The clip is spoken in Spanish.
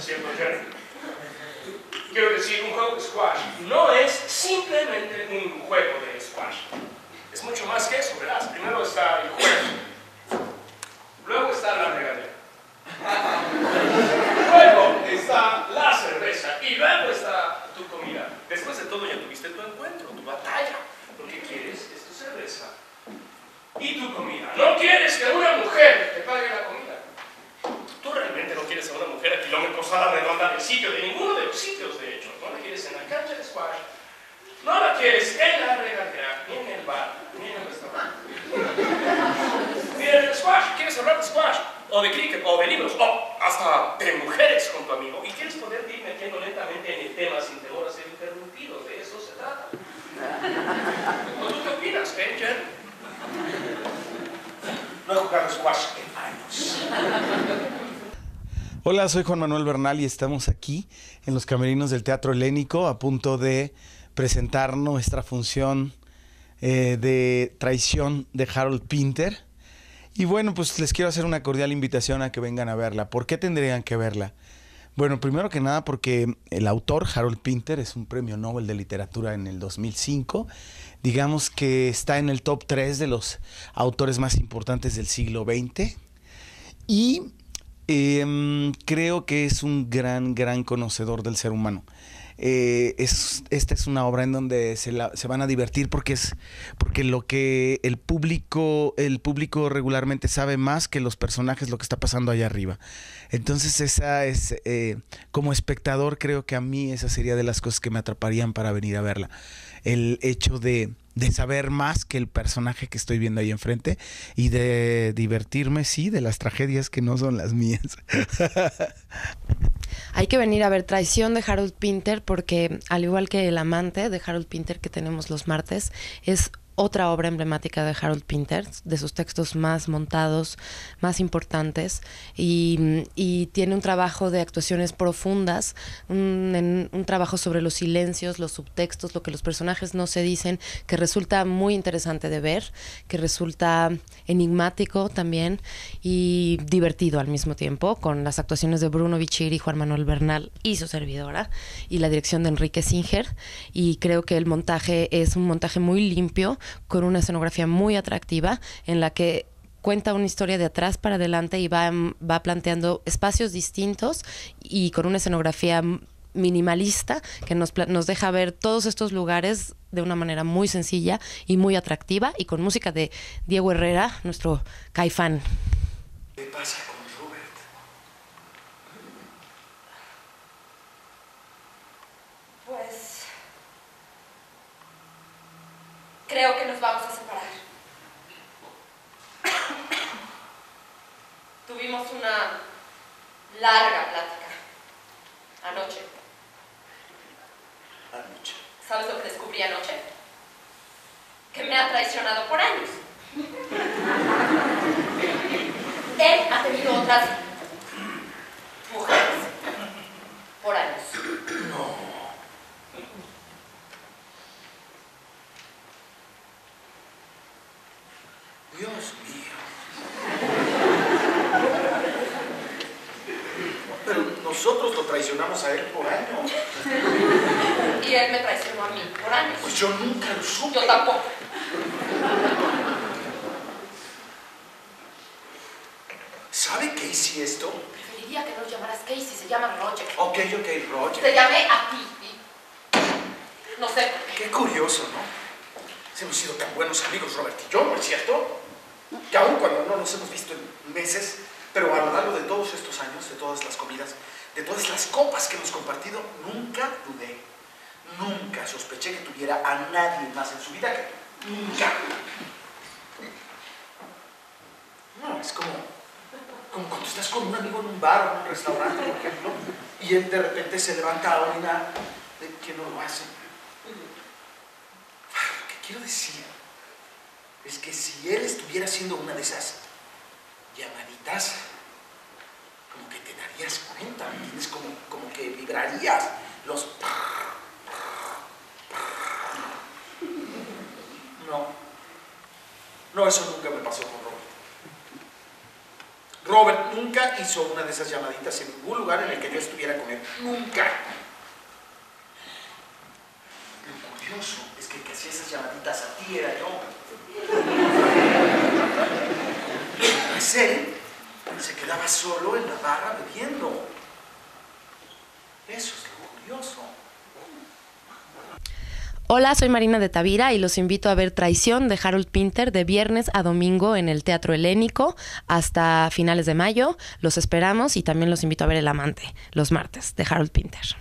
haciendo Jerry. Quiero decir, un juego de squash no es simplemente un juego de squash. Es mucho más que eso, verás. Primero está el juego. Luego está la regadera. Luego está la cerveza. Y luego está tu comida. Después de todo ya tuviste tu encuentro, tu batalla. Lo que quieres es tu cerveza y tu comida. No quieres que una mujer te pague la comida. Tú realmente no quieres a una mujer a kilómetros a la redonda del sitio, de ninguno de los sitios, de hecho. No la quieres en la cancha de squash, no la quieres en la regadera, ni en el bar, ni en el restaurante. Ni en el squash, quieres hablar de squash, o de cricket, o de libros, o hasta de mujeres con tu amigo. Y quieres poder ir metiendo lentamente en el tema sin temor a ser interrumpido. De eso se trata. ¿Tú qué opinas, Benjen? No he jugado squash en años. Hola, soy Juan Manuel Bernal y estamos aquí en los camerinos del Teatro Helénico a punto de presentar nuestra función de Traición de Harold Pinter. Y bueno, pues les quiero hacer una cordial invitación a que vengan a verla. ¿Por qué tendrían que verla? Bueno, primero que nada porque el autor, Harold Pinter, es un premio Nobel de literatura en el 2005. Digamos que está en el top 3 de los autores más importantes del siglo XX. Y creo que es un gran conocedor del ser humano. Esta es una obra en donde se van a divertir porque lo que el público regularmente sabe más que los personajes lo que está pasando allá arriba. Entonces esa es, como espectador creo que a mí esa sería de las cosas que me atraparían para venir a verla. El hecho de saber más que el personaje que estoy viendo ahí enfrente y de divertirme, sí, de las tragedias que no son las mías. Hay que venir a ver Traición de Harold Pinter porque, al igual que El Amante de Harold Pinter que tenemos los martes, es otra obra emblemática de Harold Pinter, de sus textos más montados, más importantes, y tiene un trabajo de actuaciones profundas, un trabajo sobre los silencios, los subtextos, lo que los personajes no se dicen, que resulta muy interesante de ver, que resulta enigmático también y divertido al mismo tiempo, con las actuaciones de Bruno Vichir y Juan Manuel Bernal y su servidora, y la dirección de Enrique Singer, y creo que el montaje es un montaje muy limpio, con una escenografía muy atractiva en la que cuenta una historia de atrás para adelante y va planteando espacios distintos y con una escenografía minimalista que nos deja ver todos estos lugares de una manera muy sencilla y muy atractiva y con música de Diego Herrera, nuestro Caifán. ¿Qué pasa con Robert? Pues... creo que nos vamos a separar. Tuvimos una larga plática anoche. Anoche. ¿Sabes lo que descubrí anoche? Que me ha traicionado por años. Él ha tenido otras mujeres por años. No. Dios mío. Pero nosotros lo traicionamos a él por años. Y él me traicionó a mí por años. Pues yo nunca lo supe. Yo tampoco. ¿Sabe Casey esto? Preferiría que no llamaras Casey, se llama Roger. Ok, Roger. Te llamé a ti. No sé. Qué curioso, ¿no? Hemos sido tan buenos amigos, Robert y yo, ¿no es cierto? Que aun cuando no nos hemos visto en meses, pero a lo largo de todos estos años, de todas las comidas, de todas las copas que hemos compartido, nunca dudé, nunca sospeché que tuviera a nadie más en su vida que tú. Nunca. No, es como cuando estás con un amigo en un bar o en un restaurante, por ejemplo, y él de repente se levanta a orinar, que no lo hace. Quiero decir, es que si él estuviera haciendo una de esas llamaditas, como que te darías cuenta, ¿me entiendes? Como que vibrarías los... No, eso nunca me pasó con Robert. Robert nunca hizo una de esas llamaditas en ningún lugar en el que yo estuviera con él. Nunca. Lo curioso es que el que hacía esas llamaditas a ti era yo. Pues él se quedaba solo en la barra bebiendo. Eso es lo curioso. Hola, soy Marina de Tavira y los invito a ver Traición de Harold Pinter de viernes a domingo en el Teatro Helénico hasta finales de mayo. Los esperamos y también los invito a ver El Amante los martes de Harold Pinter.